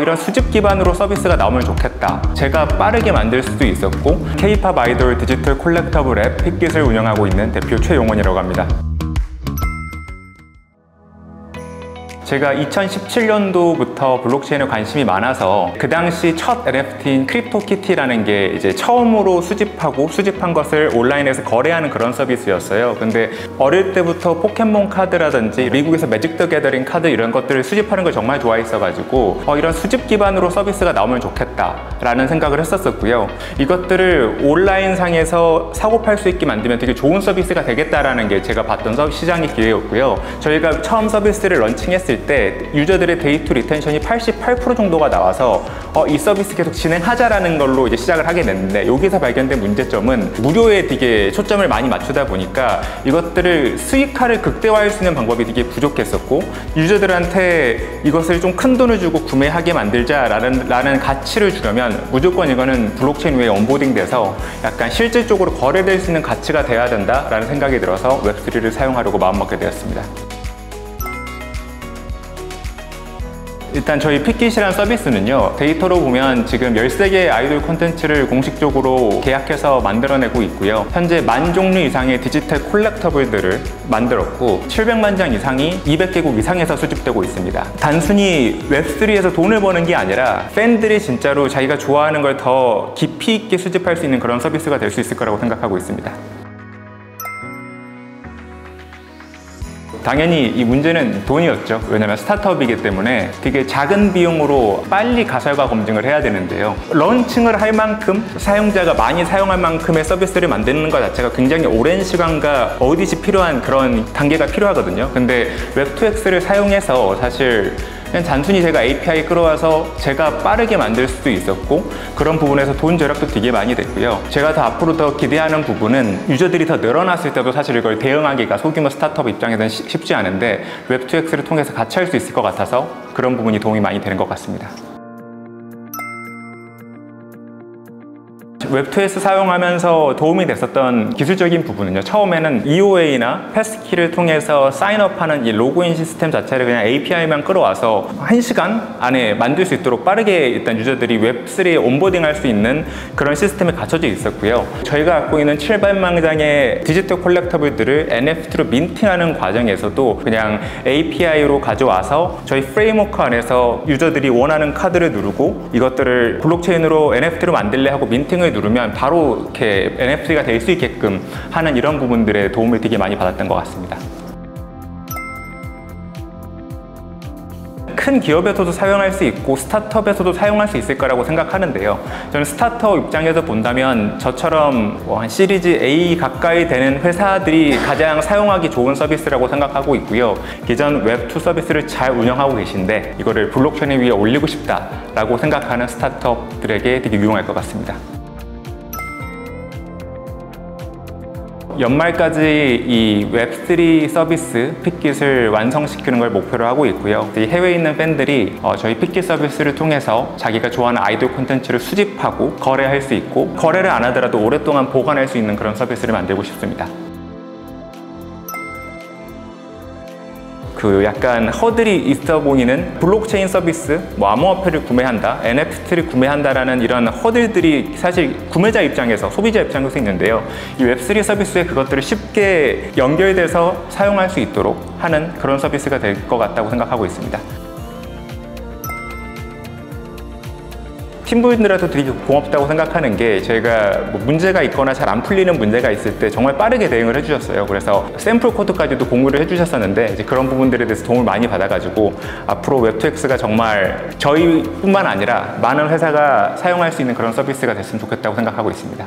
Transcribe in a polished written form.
이런 수집 기반으로 서비스가 나오면 좋겠다. 제가 빠르게 만들 수도 있었고 K-POP 아이돌 디지털 콜렉터블 앱 픽잇을 운영하고 있는 대표 최용원이라고 합니다. 제가 2017년도부터 블록체인에 관심이 많아서 그 당시 첫 NFT인 크립토키티라는 게 이제 처음으로 수집한 것을 온라인에서 거래하는 그런 서비스였어요. 근데 어릴 때부터 포켓몬 카드라든지 미국에서 매직 더 게더링 카드 이런 것들을 수집하는 걸 정말 좋아했어가지고 이런 수집 기반으로 서비스가 나오면 좋겠다라는 생각을 했었고요. 이것들을 온라인상에서 사고팔 수 있게 만들면 되게 좋은 서비스가 되겠다라는 게 제가 봤던 시장의 기회였고요. 저희가 처음 서비스를 런칭했을 때 유저들의 데이투 리텐션이 88% 정도가 나와서 이 서비스 계속 진행하자라는 걸로 이제 시작을 하게 됐는데, 여기서 발견된 문제점은 무료에 되게 초점을 많이 맞추다 보니까 이것들을 수익화를 극대화할 수 있는 방법이 되게 부족했었고, 유저들한테 이것을 좀 큰 돈을 주고 구매하게 만들자라는 가치를 주려면 무조건 이거는 블록체인 위에 온보딩 돼서 약간 실질적으로 거래될 수 있는 가치가 돼야 된다라는 생각이 들어서 웹3를 사용하려고 마음먹게 되었습니다. 일단 저희 픽잇이라는 서비스는요, 데이터로 보면 지금 13개의 아이돌 콘텐츠를 공식적으로 계약해서 만들어내고 있고요. 현재 10,000종류 이상의 디지털 콜렉터블들을 만들었고 700만 장 이상이 200개국 이상에서 수집되고 있습니다. 단순히 웹3에서 돈을 버는 게 아니라 팬들이 진짜로 자기가 좋아하는 걸 더 깊이 있게 수집할 수 있는 그런 서비스가 될 수 있을 거라고 생각하고 있습니다. 당연히 이 문제는 돈이었죠. 왜냐면 스타트업이기 때문에 되게 작은 비용으로 빨리 가설과 검증을 해야 되는데요, 런칭을 할 만큼 사용자가 많이 사용할 만큼의 서비스를 만드는 것 자체가 굉장히 오랜 시간과 어디시 필요한 그런 단계가 필요하거든요. 근데 웹2X를 사용해서 사실 그냥 단순히 제가 API 끌어와서 제가 빠르게 만들 수도 있었고, 그런 부분에서 돈 절약도 되게 많이 됐고요. 제가 더 앞으로 더 기대하는 부분은 유저들이 더 늘어났을 때도 사실 이걸 대응하기가 소규모 스타트업 입장에서는 쉽지 않은데 웹2X를 통해서 같이 할 수 있을 것 같아서 그런 부분이 도움이 많이 되는 것 같습니다. 웹2X 사용하면서 도움이 됐었던 기술적인 부분은요, 처음에는 EOA나 패스키를 통해서 사인업하는 이 로그인 시스템 자체를 그냥 API만 끌어와서 1시간 안에 만들 수 있도록 빠르게 일단 유저들이 웹3에 온보딩할 수 있는 그런 시스템이 갖춰져 있었고요. 저희가 갖고 있는 700만 장의 디지털 콜렉터블들을 NFT로 민팅하는 과정에서도 그냥 API로 가져와서 저희 프레임워크 안에서 유저들이 원하는 카드를 누르고 이것들을 블록체인으로 NFT로 만들래 하고 민팅을 누르면 바로 이렇게 NFT가 될 수 있게끔 하는 이런 부분들의 도움을 되게 많이 받았던 것 같습니다. 큰 기업에서도 사용할 수 있고 스타트업에서도 사용할 수 있을 거라고 생각하는데요, 저는 스타트업 입장에서 본다면 저처럼 한 시리즈 A 가까이 되는 회사들이 가장 사용하기 좋은 서비스라고 생각하고 있고요. 기존 웹2 서비스를 잘 운영하고 계신데 이거를 블록체인 위에 올리고 싶다라고 생각하는 스타트업들에게 되게 유용할 것 같습니다. 연말까지 이 웹3 서비스 픽잇을 완성시키는 걸 목표로 하고 있고요. 해외에 있는 팬들이 저희 픽잇 서비스를 통해서 자기가 좋아하는 아이돌 콘텐츠를 수집하고 거래할 수 있고, 거래를 안 하더라도 오랫동안 보관할 수 있는 그런 서비스를 만들고 싶습니다. 그 약간 허들이 있어 보이는 블록체인 서비스, 암호화폐를 구매한다, NFT를 구매한다라는 이런 허들들이 사실 구매자 입장에서, 소비자 입장에서 있는데요, 이 웹3 서비스에 그것들을 쉽게 연결돼서 사용할 수 있도록 하는 그런 서비스가 될 것 같다고 생각하고 있습니다. 팀분들한테 되게 고맙다고 생각하는 게, 저희가 뭐 문제가 있거나 잘 안 풀리는 문제가 있을 때 정말 빠르게 대응을 해주셨어요. 그래서 샘플 코드까지도 공유를 해주셨었는데 이제 그런 부분들에 대해서 도움을 많이 받아가지고 앞으로 웹2X가 정말 저희뿐만 아니라 많은 회사가 사용할 수 있는 그런 서비스가 됐으면 좋겠다고 생각하고 있습니다.